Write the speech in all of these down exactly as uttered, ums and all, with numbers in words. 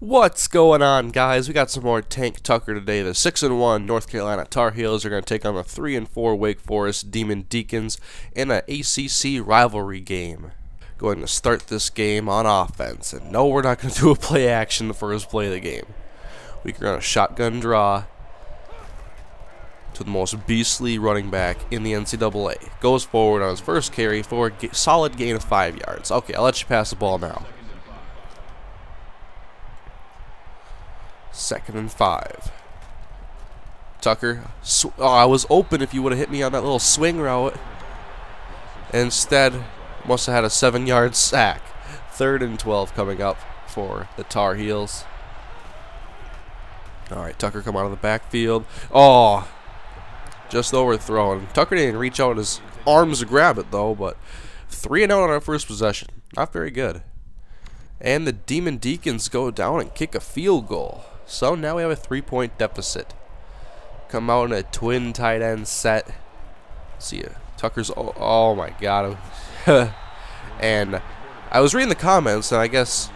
What's going on, guys? We got some more Tank Tucker today. The six and one North Carolina Tar Heels are going to take on the three and four Wake Forest Demon Deacons in an A C C rivalry game. Going to start this game on offense. And no, we're not going to do a play action the first play of the game. We're going to shotgun draw to the most beastly running back in the N C double A. Goes forward on his first carry for a solid gain of five yards. Okay, I'll let you pass the ball now. Second and five. Tucker. Sw oh, I was open if you would have hit me on that little swing route. Instead, must have had a seven-yard sack. Third and twelve coming up for the Tar Heels. All right, Tucker come out of the backfield. Oh, just overthrown. Tucker didn't reach out his arms to grab it, though, but three and out on our first possession. Not very good. And the Demon Deacons go down and kick a field goal. So now we have a three-point deficit. Come out in a twin tight end set. See ya. Tucker's, oh, oh my god. And I was reading the comments, and I guess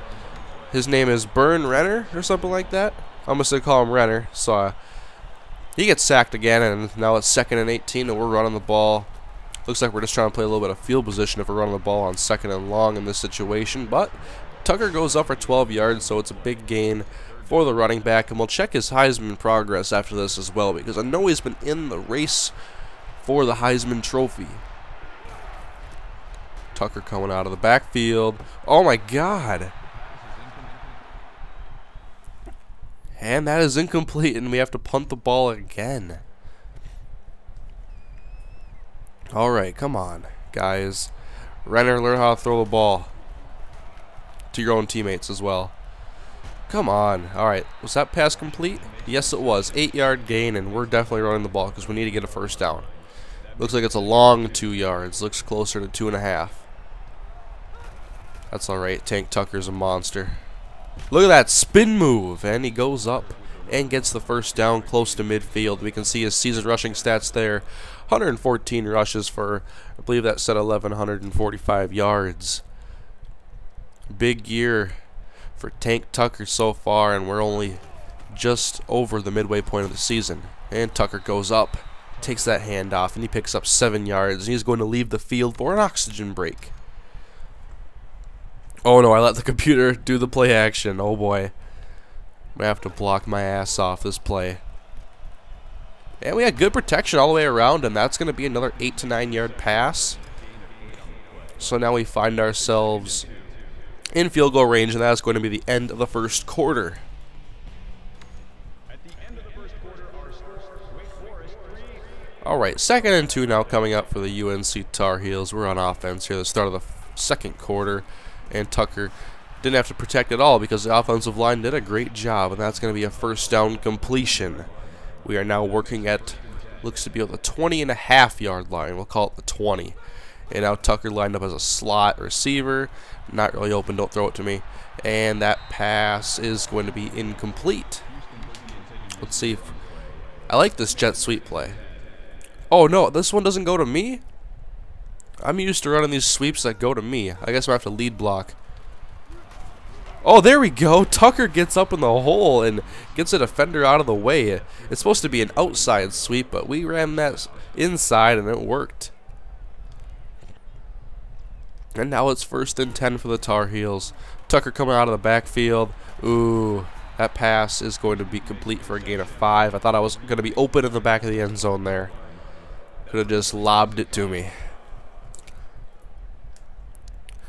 his name is Byrne Renner or something like that. I'm just going to call him Renner. So uh, he gets sacked again, and now it's second and eighteen, and we're running the ball. Looks like we're just trying to play a little bit of field position if we're running the ball on second and long in this situation, but Tucker goes up for twelve yards, so it's a big gain for the running back, and we'll check his Heisman progress after this as well, because I know he's been in the race for the Heisman Trophy. Tucker coming out of the backfield. Oh my god. And that is incomplete, and we have to punt the ball again. Alright, come on, guys. Renner, learn how to throw the ball to your own teammates as well. Come on. Alright, was that pass complete? Yes, it was. Eight-yard gain, and we're definitely running the ball because we need to get a first down. Looks like it's a long two yards. Looks closer to two and a half. That's alright. Tank Tucker's a monster. Look at that spin move, and he goes up and gets the first down close to midfield. We can see his season rushing stats there. one hundred fourteen rushes for, I believe that said eleven forty-five yards. Big year for Tank Tucker so far, and we're only just over the midway point of the season. And Tucker goes up, takes that handoff, and he picks up seven yards, and he's going to leave the field for an oxygen break. Oh no, I let the computer do the play action. Oh boy. I'm going to have to block my ass off this play. And we had good protection all the way around, and that's going to be another eight to nine yard pass. So now we find ourselves in field goal range, and that's going to be the end of the first quarter. Alright, second and two now coming up for the U N C Tar Heels. We're on offense here, the start of the second quarter, and Tucker didn't have to protect at all because the offensive line did a great job, and that's going to be a first down completion. We are now working at, looks to be on the twenty and a half yard line. We'll call it the twenty. And now Tucker lined up as a slot receiver. Not really open, don't throw it to me. And that pass is going to be incomplete. Let's see. If, I like this jet sweep play. Oh no, this one doesn't go to me? I'm used to running these sweeps that go to me. I guess I have to lead block. Oh, there we go. Tucker gets up in the hole and gets a defender out of the way. It's supposed to be an outside sweep, but we ran that inside and it worked. And now it's first and ten for the Tar Heels. Tucker coming out of the backfield. Ooh, that pass is going to be complete for a gain of five. I thought I was going to be open in the back of the end zone there. Could have just lobbed it to me.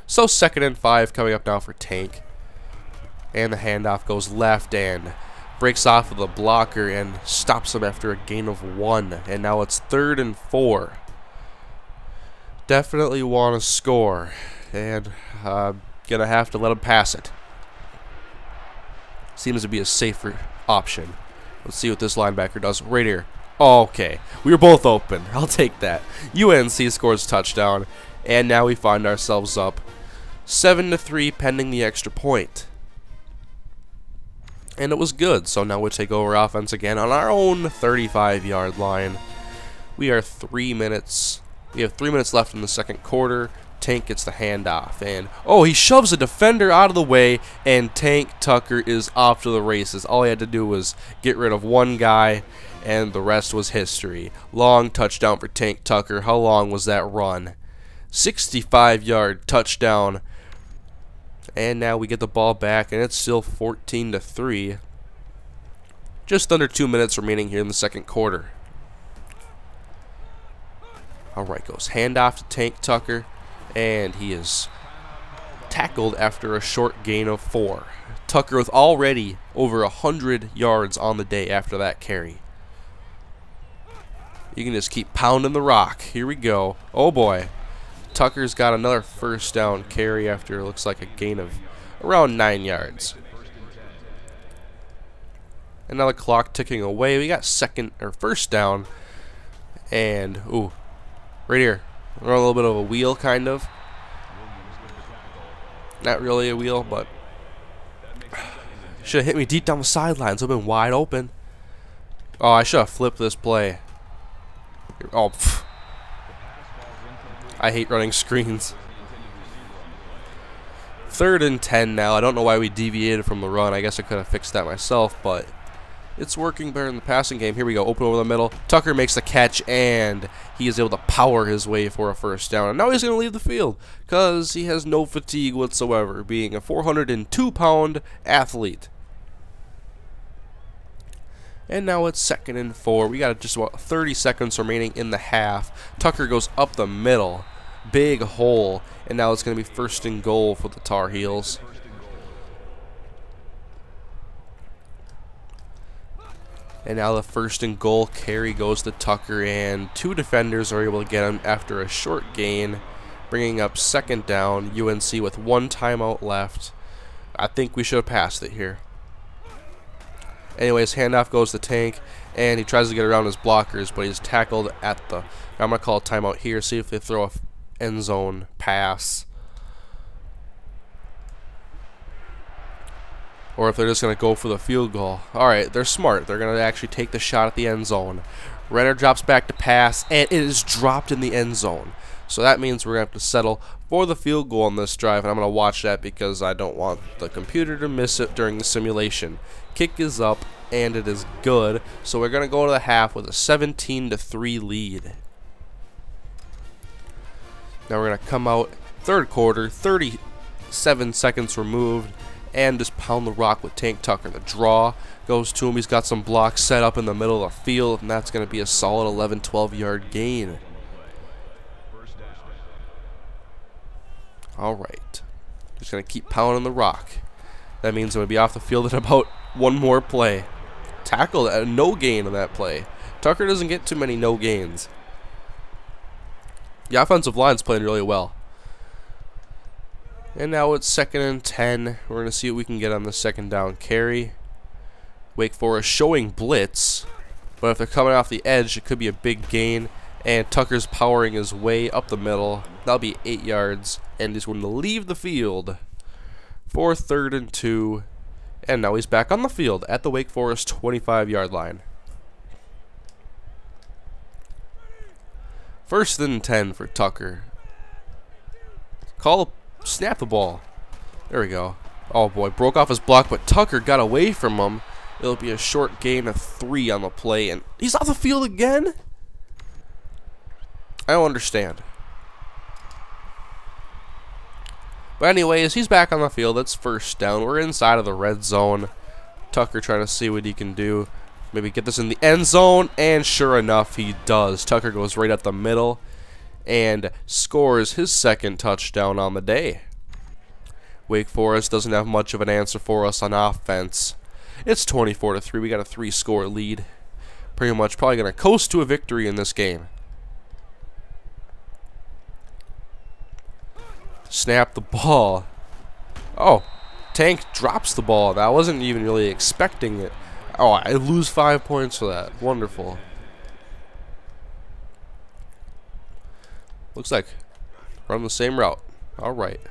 So second and five coming up now for Tank. And the handoff goes left and breaks off of the blocker and stops him after a gain of one. And now it's third and four. Definitely want to score, and uh, gonna have to let him pass it. Seems to be a safer option. Let's see what this linebacker does right here. Oh, okay, we were both open. I'll take that. U N C scores a touchdown, and now we find ourselves up seven to three, pending the extra point. And it was good. So now we take over offense again on our own thirty-five-yard line. We are three minutes. We have three minutes left in the second quarter. Tank gets the handoff, and oh, he shoves a defender out of the way, and Tank Tucker is off to the races. All he had to do was get rid of one guy, and the rest was history. Long touchdown for Tank Tucker. How long was that run? sixty-five yard touchdown. And now we get the ball back, and it's still fourteen to three. Just under two minutes remaining here in the second quarter. Alright, goes handoff to Tank Tucker, and he is tackled after a short gain of four. Tucker with already over one hundred yards on the day after that carry. You can just keep pounding the rock. Here we go. Oh boy. Tucker's got another first down carry after it looks like a gain of around nine yards. And now the clock ticking away. We got second or first down, and ooh, right here. We're a little bit of a wheel, kind of. Not really a wheel, but should have hit me deep down the sidelines. I've been wide open. Oh, I should have flipped this play. Oh, pff. I hate running screens. Third and ten now. I don't know why we deviated from the run. I guess I could have fixed that myself, but it's working better in the passing game. Here we go. Open over the middle. Tucker makes the catch, and he is able to power his way for a first down. And now he's going to leave the field because he has no fatigue whatsoever, being a four hundred two pound athlete. And now it's second and four. We got just about thirty seconds remaining in the half. Tucker goes up the middle. Big hole. And now it's going to be first and goal for the Tar Heels. And now the first and goal carry goes to Tucker, and two defenders are able to get him after a short gain, bringing up second down. U N C with one timeout left. I think we should have passed it here. Anyways, handoff goes to Tank, and he tries to get around his blockers, but he's tackled at the... I'm going to call a timeout here, see if they throw a end zone pass, or if they're just going to go for the field goal. Alright, they're smart. They're going to actually take the shot at the end zone. Renner drops back to pass, and it is dropped in the end zone. So that means we're going to have to settle for the field goal on this drive, and I'm going to watch that because I don't want the computer to miss it during the simulation. Kick is up, and it is good. So we're going to go to the half with a seventeen to three lead. Now we're going to come out third quarter, thirty-seven seconds removed, and just pound the rock with Tank Tucker. The draw goes to him. He's got some blocks set up in the middle of the field, and that's going to be a solid eleven, twelve yard gain. Alright. Just going to keep pounding the rock. That means I'm going to be off the field in about one more play. Tackled at a no gain on that play. Tucker doesn't get too many no gains. The offensive line's playing really well. And now it's second and ten. We're going to see what we can get on the second down carry. Wake Forest showing blitz, but if they're coming off the edge, it could be a big gain. And Tucker's powering his way up the middle. That'll be eight yards, and he's going to leave the field for third and two. And now he's back on the field at the Wake Forest twenty-five yard line. First and ten for Tucker. Call a snap the ball. There we go. Oh boy, broke off his block, but Tucker got away from him. It'll be a short gain of three on the play, and he's off the field again? I don't understand. But anyways, he's back on the field. That's first down. We're inside of the red zone. Tucker trying to see what he can do. Maybe get this in the end zone, and sure enough, he does. Tucker goes right up the middle and scores his second touchdown on the day. Wake Forest doesn't have much of an answer for us on offense. It's twenty-four to three. We got a three score lead. Pretty much probably going to coast to a victory in this game. Snap the ball. Oh, Tank drops the ball. I wasn't even really expecting it. Oh, I lose five points for that. Wonderful. Looks like run the same route. Alright.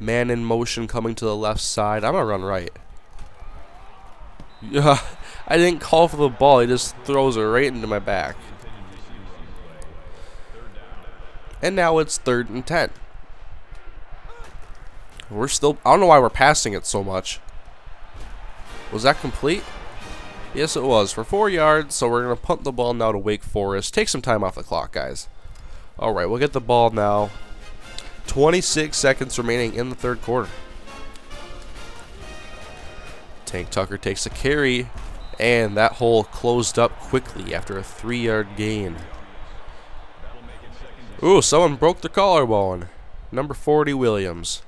Man in motion coming to the left side. I'm going to run right. Yeah, I didn't call for the ball. He just throws it right into my back. And now it's third and ten. We're still, I don't know why we're passing it so much. Was that complete? Yes, it was, for four yards. So we're going to punt the ball now to Wake Forest. Take some time off the clock, guys. All right, we'll get the ball now. twenty-six seconds remaining in the third quarter. Tank Tucker takes a carry, and that hole closed up quickly after a three-yard gain. Ooh, someone broke the collarbone. Number forty, Williams.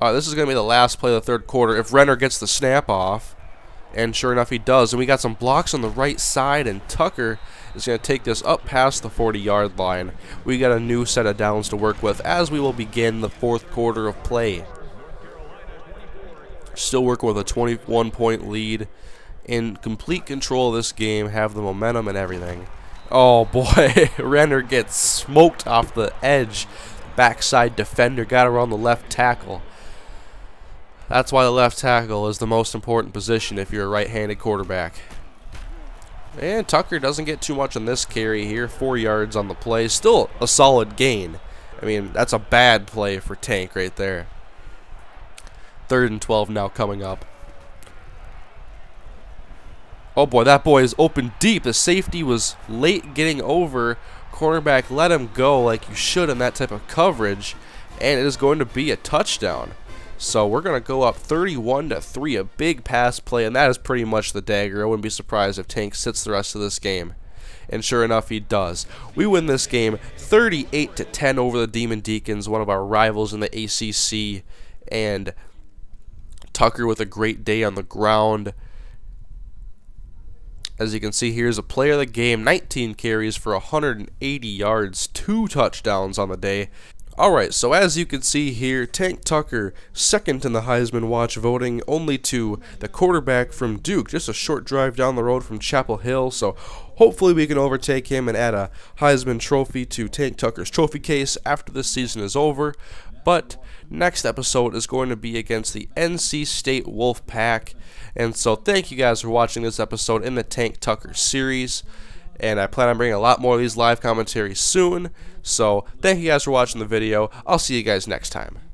All right, this is going to be the last play of the third quarter if Renner gets the snap off. And sure enough, he does. And we got some blocks on the right side, and Tucker is going to take this up past the forty-yard line. We got a new set of downs to work with as we will begin the fourth quarter of play. Still working with a twenty-one point lead, in complete control of this game, have the momentum and everything. Oh boy, Renner gets smoked off the edge. Backside defender got around the left tackle. That's why the left tackle is the most important position if you're a right-handed quarterback. And Tucker doesn't get too much on this carry here. Four yards on the play. Still a solid gain. I mean, that's a bad play for Tank right there. Third and twelve now coming up. Oh boy, that boy is open deep. The safety was late getting over. Cornerback let him go like you should in that type of coverage. And it is going to be a touchdown. So we're going to go up thirty-one to three, a big pass play, and that is pretty much the dagger. I wouldn't be surprised if Tank sits the rest of this game. And sure enough, he does. We win this game thirty-eight to ten over the Demon Deacons, one of our rivals in the A C C. And Tucker with a great day on the ground. As you can see, here's a player of the game, nineteen carries for one hundred eighty yards, two touchdowns on the day. Alright, so as you can see here, Tank Tucker, second in the Heisman Watch voting, only to the quarterback from Duke, just a short drive down the road from Chapel Hill, so hopefully we can overtake him and add a Heisman Trophy to Tank Tucker's trophy case after this season is over. But next episode is going to be against the N C State Wolfpack, and so thank you guys for watching this episode in the Tank Tucker series. And I plan on bringing a lot more of these live commentaries soon. So thank you guys for watching the video. I'll see you guys next time.